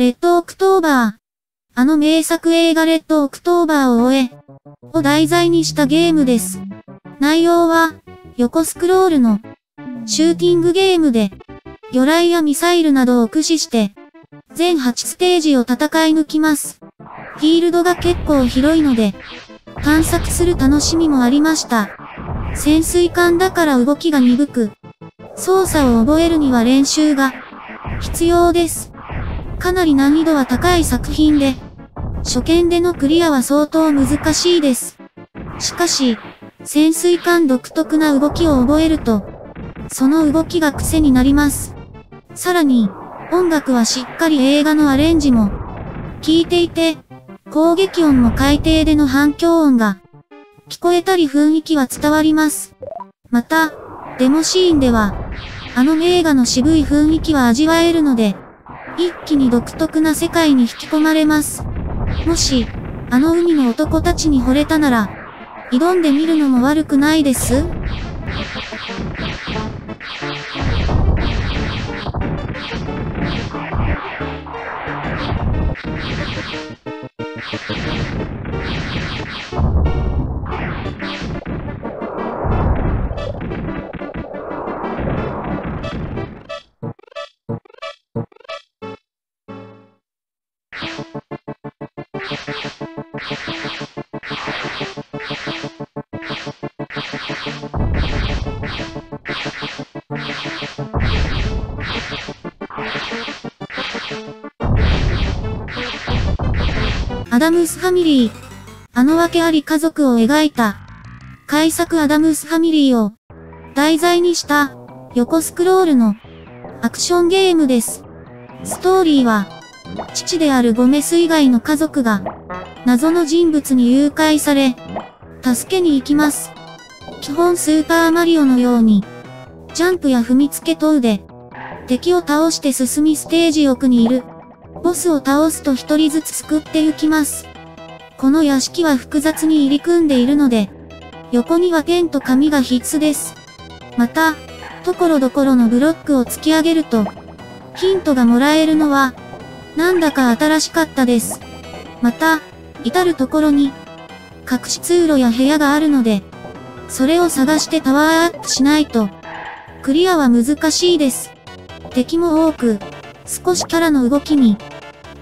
レッドオクトーバー。あの名作映画レッドオクトーバーを終え、を題材にしたゲームです。内容は、横スクロールの、シューティングゲームで、魚雷やミサイルなどを駆使して、全8ステージを戦い抜きます。フィールドが結構広いので、探索する楽しみもありました。潜水艦だから動きが鈍く、操作を覚えるには練習が必要です。かなり難易度は高い作品で、初見でのクリアは相当難しいです。しかし、潜水艦独特な動きを覚えると、その動きが癖になります。さらに、音楽はしっかり映画のアレンジも聞いていて、攻撃音も海底での反響音が聞こえたり雰囲気は伝わります。また、デモシーンでは、あの映画の渋い雰囲気は味わえるので、一気に独特な世界に引き込まれます。もし、あの海の男たちに惚れたなら、挑んでみるのも悪くないです?アダムスファミリー。あの訳あり家族を描いた、改作アダムスファミリーを題材にした横スクロールのアクションゲームです。ストーリーは、父であるゴメス以外の家族が謎の人物に誘拐され、助けに行きます。基本スーパーマリオのように、ジャンプや踏みつけ等で、敵を倒して進みステージ奥にいる、ボスを倒すと一人ずつ救って行きます。この屋敷は複雑に入り組んでいるので、横にはペンと紙が必須です。また、ところどころのブロックを突き上げると、ヒントがもらえるのは、なんだか新しかったです。また、至るところに、隠し通路や部屋があるので、それを探してパワーアップしないと、クリアは難しいです。敵も多く、少しキャラの動きに、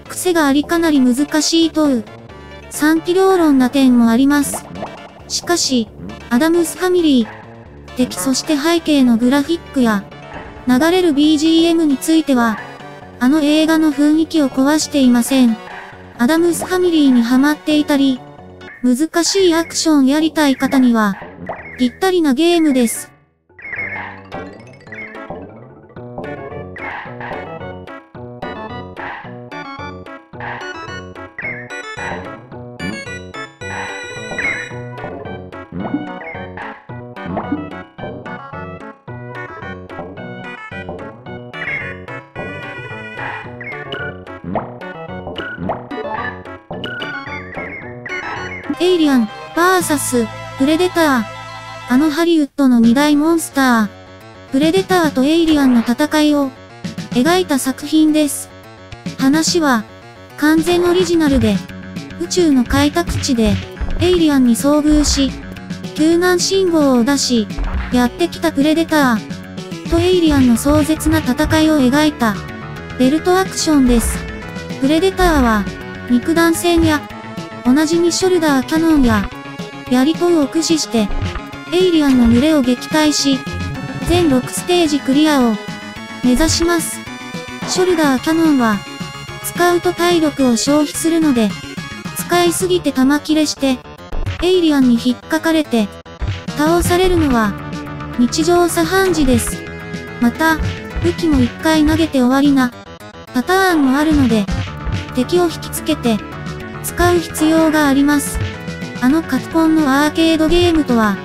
癖がありかなり難しいという、賛否両論な点もあります。しかし、アダムスファミリー、敵そして背景のグラフィックや、流れる BGM については、あの映画の雰囲気を壊していません。アダムスファミリーにハマっていたり、難しいアクションやりたい方には、ぴったりなゲームです。エイリアン、VS、プレデター。あのハリウッドの二大モンスター、プレデターとエイリアンの戦いを描いた作品です。話は完全オリジナルで、宇宙の開拓地でエイリアンに遭遇し、救難信号を出し、やってきたプレデターとエイリアンの壮絶な戦いを描いたベルトアクションです。プレデターは肉弾戦や、おなじみショルダーキャノンや、槍等を駆使して、エイリアンの群れを撃退し、全6ステージクリアを目指します。ショルダーキャノンは、使うと体力を消費するので、使いすぎて弾切れして、エイリアンに引っかかれて、倒されるのは、日常茶飯事です。また、武器も1回投げて終わりな、パターンもあるので、敵を引きつけて、使う必要があります。あのカプコンのアーケードゲームとは、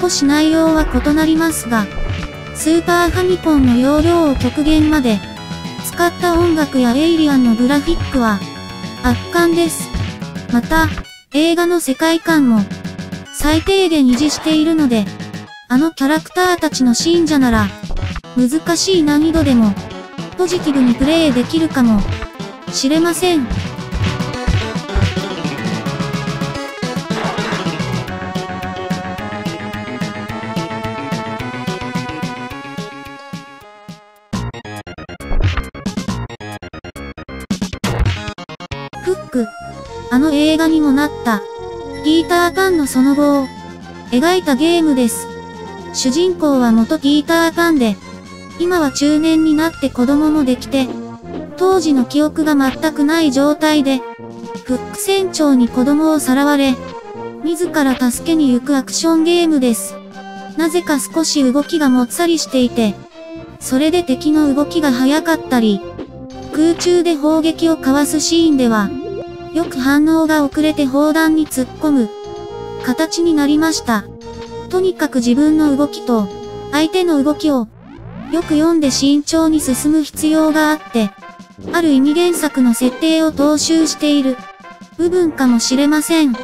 少し内容は異なりますが、スーパーファミコンの容量を極限まで、使った音楽やエイリアンのグラフィックは、圧巻です。また、映画の世界観も、最低限維持しているので、あのキャラクターたちの信者なら、難しい難易度でも、ポジティブにプレイできるかもしれません。フック、あの映画にもなった、ピーター・パンのその後を描いたゲームです。主人公は元ピーター・パンで、今は中年になって子供もできて、当時の記憶が全くない状態で、フック船長に子供をさらわれ、自ら助けに行くアクションゲームです。なぜか少し動きがもっさりしていて、それで敵の動きが早かったり、空中で砲撃をかわすシーンでは、よく反応が遅れて砲弾に突っ込む、形になりました。とにかく自分の動きと、相手の動きを、よく読んで慎重に進む必要があって、ある意味原作の設定を踏襲している部分かもしれません。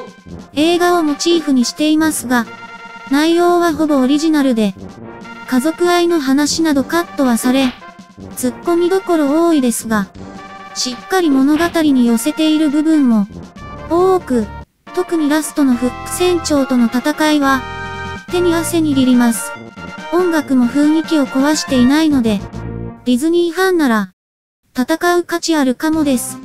映画をモチーフにしていますが、内容はほぼオリジナルで、家族愛の話などカットはされ、ツッコミどころ多いですが、しっかり物語に寄せている部分も多く、特にラストのフック船長との戦いは、手に汗握ります。音楽も雰囲気を壊していないので、ディズニーファンなら、戦う価値あるかもです。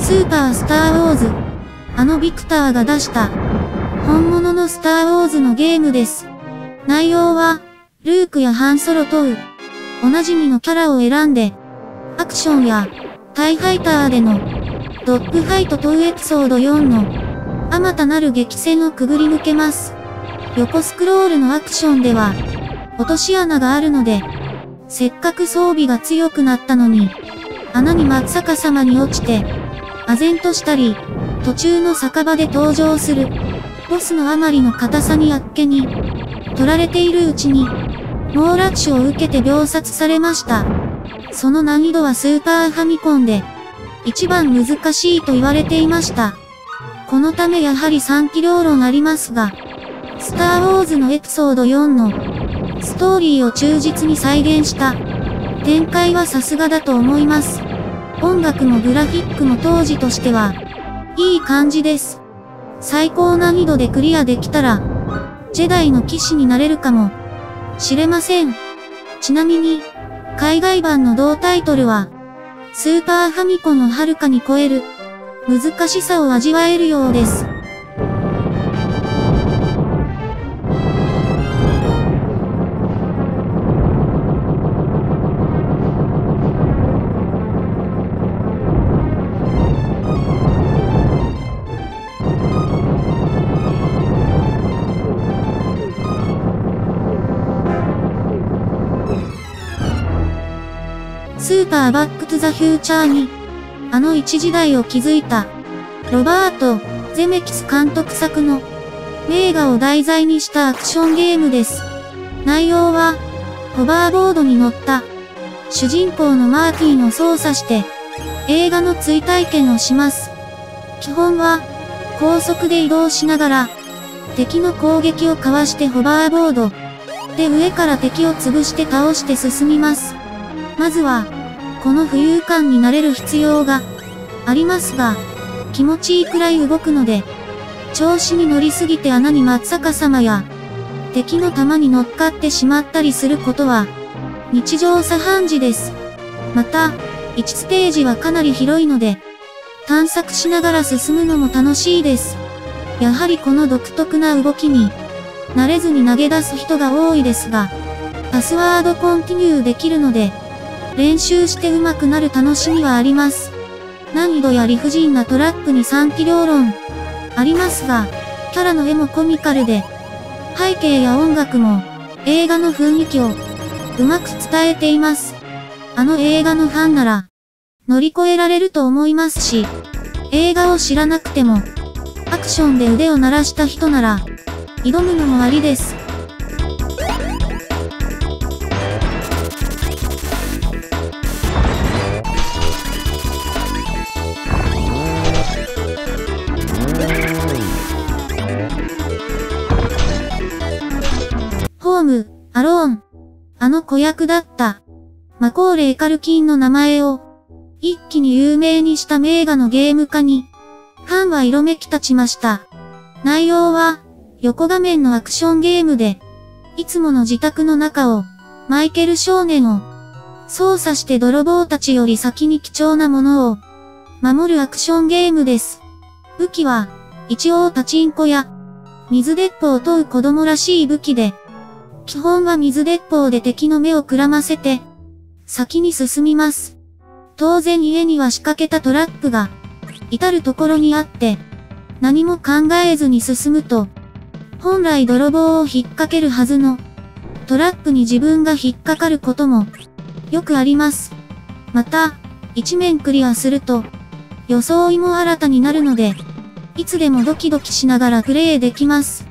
スーパースターウォーズ。あのビクターが出した、本物のスターウォーズのゲームです。内容は、ルークやハンソロと、おなじみのキャラを選んで、アクションや、タイファイターでの、ドッグファイトとエピソード4の、あまたなる激戦をくぐり抜けます。横スクロールのアクションでは、落とし穴があるので、せっかく装備が強くなったのに、穴に真っ逆さまに落ちて、唖然としたり、途中の酒場で登場する、ボスのあまりの硬さにあっけに、取られているうちに、猛ラッシュを受けて秒殺されました。その難易度はスーパーファミコンで、一番難しいと言われていました。このためやはり賛否両論ありますが、スターウォーズのエピソード4の、ストーリーを忠実に再現した、展開はさすがだと思います。音楽もグラフィックも当時としては、いい感じです。最高難易度でクリアできたら、ジェダイの騎士になれるかもしれません。ちなみに、海外版の同タイトルは、スーパーファミコンをはるかに超える、難しさを味わえるようです。スーパーバックトゥザフューチャーに、あの一時代を築いた、ロバート・ゼメキス監督作の、名画を題材にしたアクションゲームです。内容は、ホバーボードに乗った、主人公のマーティンを操作して、映画の追体験をします。基本は、高速で移動しながら、敵の攻撃をかわしてホバーボード、で上から敵を潰して倒して進みます。まずは、この浮遊感に慣れる必要がありますが、気持ちいいくらい動くので、調子に乗りすぎて穴に真っ逆さまや、敵の弾に乗っかってしまったりすることは、日常茶飯事です。また、1ステージはかなり広いので、探索しながら進むのも楽しいです。やはりこの独特な動きに、慣れずに投げ出す人が多いですが、パスワードコンティニューできるので、練習して上手くなる楽しみはあります。難易度や理不尽なトラップに賛否両論ありますが、キャラの絵もコミカルで、背景や音楽も映画の雰囲気をうまく伝えています。あの映画のファンなら乗り越えられると思いますし、映画を知らなくても、アクションで腕を鳴らした人なら、挑むのもありです。ホーム・アローン。あの子役だった。マコーレー・カルキンの名前を、一気に有名にした名画のゲーム化に、ファンは色めき立ちました。内容は、横画面のアクションゲームで、いつもの自宅の中を、マイケル少年を、操作して泥棒たちより先に貴重なものを、守るアクションゲームです。武器は、一応パチンコや、水鉄砲を問う子供らしい武器で、基本は水鉄砲で敵の目をくらませて、先に進みます。当然家には仕掛けたトラップが、至るところにあって、何も考えずに進むと、本来泥棒を引っ掛けるはずの、トラップに自分が引っ掛かることも、よくあります。また、一面クリアすると、装いも新たになるので、いつでもドキドキしながらプレイできます。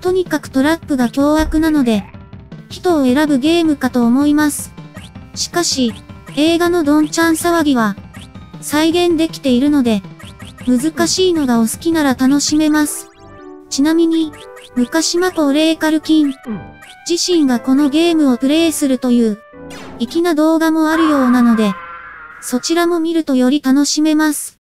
とにかくトラップが凶悪なので、人を選ぶゲームかと思います。しかし、映画のどんちゃん騒ぎは、再現できているので、難しいのがお好きなら楽しめます。ちなみに、昔マコーレー・カルキン、自身がこのゲームをプレイするという、粋な動画もあるようなので、そちらも見るとより楽しめます。